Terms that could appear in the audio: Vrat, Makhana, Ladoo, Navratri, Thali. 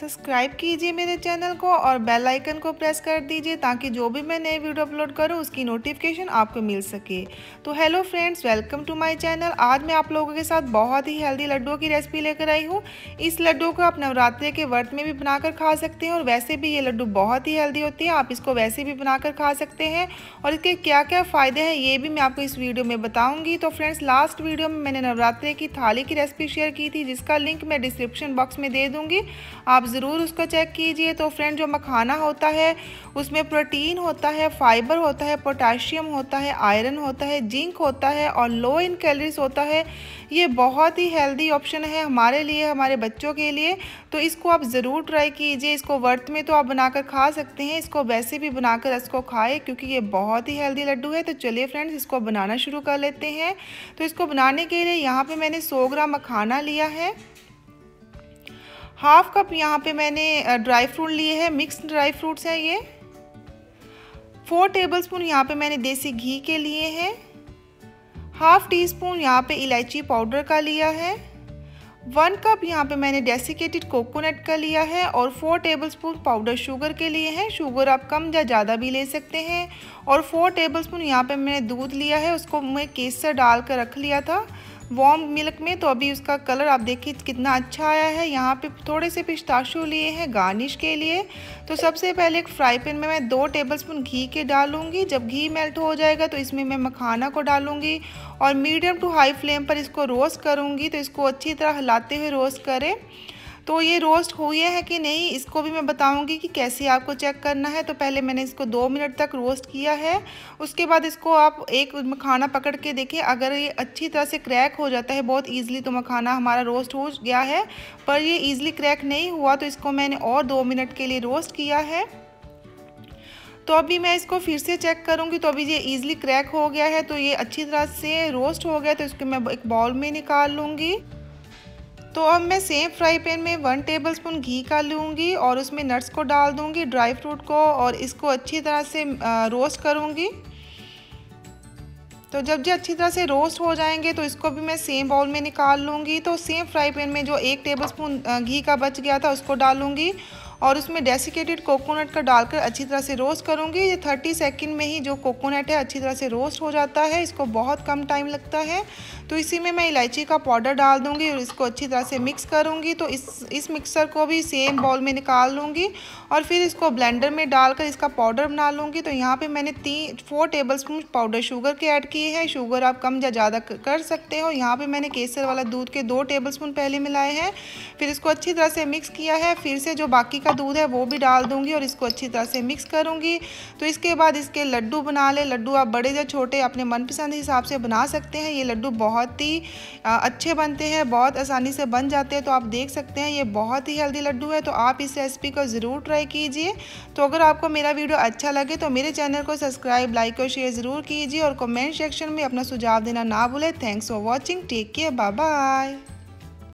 Subscribe कीजिए मेरे channel को और बेल आइकन को प्रेस कर दीजिए ताकि जो भी मैं नए वीडियो अपलोड करूं उसकी नोटिफिकेशन आपको मिल सके। तो hello friends, welcome to my channel. आज मैं आप लोगों के साथ बहुत ही हेल्दी लड्डू की रेसिपी लेकर आई हूँ। इस लड्डू को आप नवरात्रि के व्रत में भी बनाकर खा सकते हैं और वैसे भी ये लड्डू बहुत ही हेल्दी होती है। आप इसको वैसे भी बनाकर खा सकते हैं और इसके क्या क्या फ़ायदे हैं ये भी मैं आपको इस वीडियो में बताऊँगी। तो फ्रेंड्स, लास्ट वीडियो में मैंने नवरात्रि की थाली की रेसिपी शेयर की थी जिसका लिंक मैं डिस्क्रिप्शन बॉक्स में दे दूँगी, आप ज़रूर उसको चेक कीजिए। तो फ्रेंड, जो मखाना होता है उसमें प्रोटीन होता है, फाइबर होता है, पोटाशियम होता है, आयरन होता है, जिंक होता है और लो इन कैलोरीज होता है। ये बहुत ही हेल्दी ऑप्शन है हमारे लिए, हमारे बच्चों के लिए। तो इसको आप ज़रूर ट्राई कीजिए। इसको व्रत में तो आप बनाकर खा सकते हैं, इसको वैसे भी बनाकर इसको खाएँ क्योंकि ये बहुत ही हेल्दी लड्डू है। तो चलिए फ्रेंड्स, इसको बनाना शुरू कर लेते हैं। तो इसको बनाने के लिए यहाँ पर मैंने 100 ग्राम मखाना लिया है, हाफ कप यहाँ पे मैंने ड्राई फ्रूट लिए हैं, मिक्स्ड ड्राई फ्रूट्स हैं ये। 4 टेबलस्पून यहाँ पे मैंने देसी घी के लिए हैं, हाफ टीस्पून यहाँ पे इलायची पाउडर का लिया है, 1 कप यहाँ पे मैंने डेसिकेटेड कोकोनट का लिया है और 4 टेबलस्पून पाउडर शुगर के लिए हैं। शुगर आप कम या ज़्यादा भी ले सकते हैं। और 4 टेबलस्पून यहाँ पे मैंने दूध लिया है, उसको मैं केसर डाल कर रख लिया था वार्म मिल्क में। तो अभी उसका कलर आप देखिए कितना अच्छा आया है। यहाँ पे थोड़े से पिस्ताशो लिए हैं गार्निश के लिए। तो सबसे पहले एक फ्राई पैन में मैं 2 टेबलस्पून घी के डालूँगी। जब घी मेल्ट हो जाएगा तो इसमें मैं मखाना को डालूँगी और मीडियम टू हाई फ्लेम पर इसको रोस्ट करूँगी। तो इसको अच्छी तरह हिलाते हुए रोस्ट करें। तो ये रोस्ट हुए हैं कि नहीं इसको भी मैं बताऊंगी कि कैसे आपको चेक करना है। तो पहले मैंने इसको 2 मिनट तक रोस्ट किया है, उसके बाद इसको आप एक मखाना पकड़ के देखें। अगर ये अच्छी तरह से क्रैक हो जाता है बहुत ईजिली तो मखाना हमारा रोस्ट हो गया है, पर ये ईजिली क्रैक नहीं हुआ तो इसको मैंने और 2 मिनट के लिए रोस्ट किया है। तो अभी मैं इसको फिर से चेक करूंगी। तो अभी ये ईजिली क्रैक हो गया है, तो ये अच्छी तरह से रोस्ट हो गया। तो इसको मैं एक बाउल में निकाल लूँगी। तो अब मैं सेम फ्राई पैन में 1 टेबलस्पून घी का लूँगी और उसमें नट्स को डाल दूँगी, ड्राई फ्रूट को, और इसको अच्छी तरह से रोस्ट करूँगी। तो जब ये अच्छी तरह से रोस्ट हो जाएंगे तो इसको भी मैं सेम बाउल में निकाल लूँगी। तो सेम फ्राई पैन में जो 1 टेबलस्पून घी का बच गया था उसको डालूँगी और उसमें डेसिकेटेड कोकोनट का डालकर अच्छी तरह से रोस्ट करूँगी। ये 30 सेकंड में ही जो कोकोनट है अच्छी तरह से रोस्ट हो जाता है, इसको बहुत कम टाइम लगता है। तो इसी में मैं इलायची का पाउडर डाल दूँगी और इसको अच्छी तरह से मिक्स करूँगी। तो इस मिक्सर को भी सेम बाउल में निकाल लूँगी और फिर इसको ब्लेंडर में डालकर इसका पाउडर बना लूँगी। तो यहाँ पर मैंने 4 टेबलस्पून पाउडर शुगर के ऐड किए हैं। शुगर आप कम या ज़्यादा कर सकते हो। यहाँ पर मैंने केसर वाला दूध के 2 टेबलस्पून पहले मिलाए हैं, फिर इसको अच्छी तरह से मिक्स किया है। फिर से जो बाकी दूध है वो भी डाल दूंगी और इसको अच्छी तरह से मिक्स करूंगी। तो इसके बाद इसके लड्डू बना ले। लड्डू आप बड़े या छोटे अपने मनपसंद हिसाब से बना सकते हैं। ये लड्डू बहुत ही अच्छे बनते हैं, बहुत आसानी से बन जाते हैं। तो आप देख सकते हैं ये बहुत ही हेल्दी लड्डू है। तो आप इस रेसिपी को ज़रूर ट्राई कीजिए। तो अगर आपको मेरा वीडियो अच्छा लगे तो मेरे चैनल को सब्सक्राइब, लाइक और शेयर ज़रूर कीजिए और कमेंट सेक्शन में अपना सुझाव देना ना भूलें। Thanks for watching, take care, bye bye.